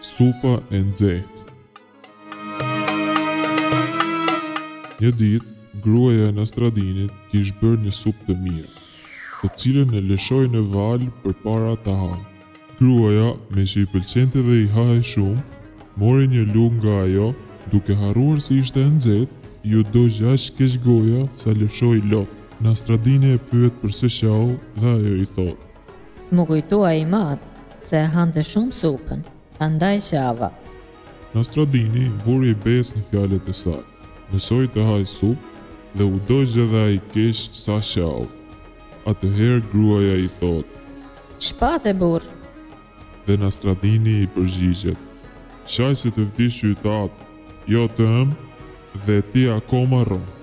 Super and Zed. Një ditë, gruaja e Nastradinit kishte bërë një supë të mirë, të cilën e lëshoi në val përpara ta hanë. Gruaja, me që i pëlqente dhe i hahej shumë, mori një lugë nga ajo, duke harruar se ishte e nxehtë, ju doq aq keq goja sa lëshoi lot. Nastradini e pyet pse shau dhe ajo i thotë: "Më kujtua i madh se e hante shumë supën, andaj shava." Nastradini vuri besë në fjalët e saj. Mësoj të haj sup dhe u dojgjë dhe a i kesh sa shau. Atëherë gruaja i thot: "Shpate, burr." Dhe Nastradini i përgjigjet: "Shaj se të vdi qytat, jo të ëm, dhe ti akoma rëm."